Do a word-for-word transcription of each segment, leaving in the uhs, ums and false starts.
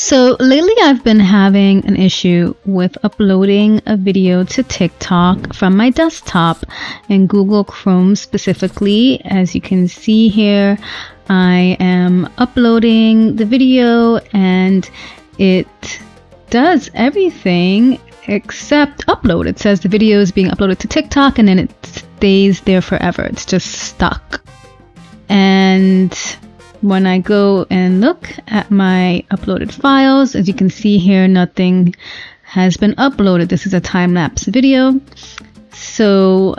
So lately I've been having an issue with uploading a video to TikTok from my desktop and Google Chrome specifically. As you can see here, I am uploading the video and it does everything except upload. It says the video is being uploaded to TikTok and then it stays there forever. It's just stuck. And when I go and look at my uploaded files, as you can see here, nothing has been uploaded. This is a time-lapse video, so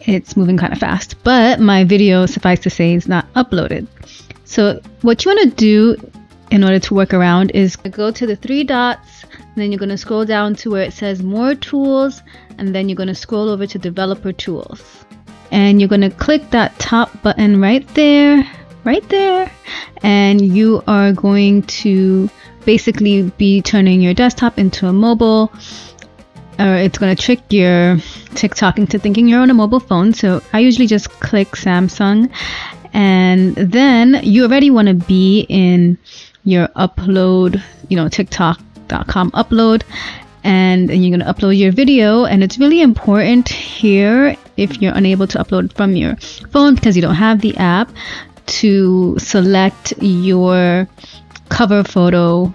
it's moving kind of fast, but my video, suffice to say, is not uploaded. So what you want to do in order to work around is go to the three dots, then you're going to scroll down to where it says more tools, and then you're going to scroll over to developer tools, and you're going to click that top button right there right there and you are going to basically be turning your desktop into a mobile, or it's going to trick your TikTok into thinking you're on a mobile phone. So I usually just click Samsung, and then you already want to be in your upload, you know, TikTok dot com upload, and, and you're going to upload your video. And it's really important here, if you're unable to upload from your phone because you don't have the app, to select your cover photo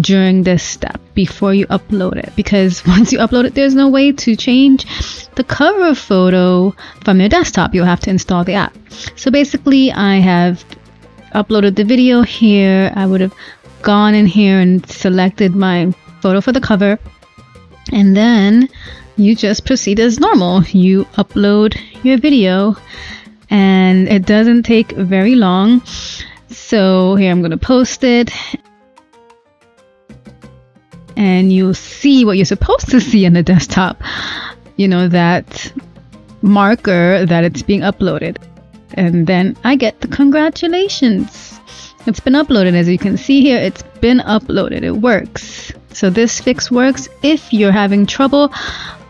during this step before you upload it, because once you upload it, there's no way to change the cover photo from your desktop. You'll have to install the app. So basically, I have uploaded the video here. I would have gone in here and selected my photo for the cover, and then you just proceed as normal. You upload your video, and it doesn't take very long. So here I'm going to post it, and you'll see what you're supposed to see on the desktop, you know, that marker that it's being uploaded. And then I get the congratulations, it's been uploaded. As you can see here, it's been uploaded. It works. So this fix works if you're having trouble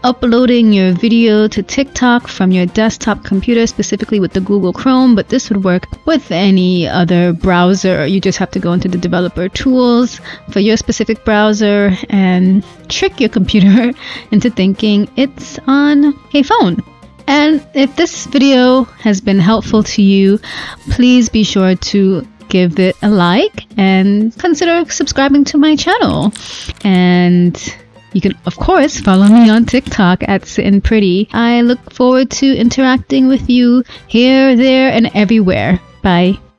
uploading your video to TikTok from your desktop computer, specifically with the Google Chrome, but this would work with any other browser. You just have to go into the developer tools for your specific browser and trick your computer into thinking it's on a phone. And if this video has been helpful to you, please be sure to give it a like and consider subscribing to my channel. And you can, of course, follow me on TikTok at Sittin' Pretty. I look forward to interacting with you here, there, and everywhere. Bye.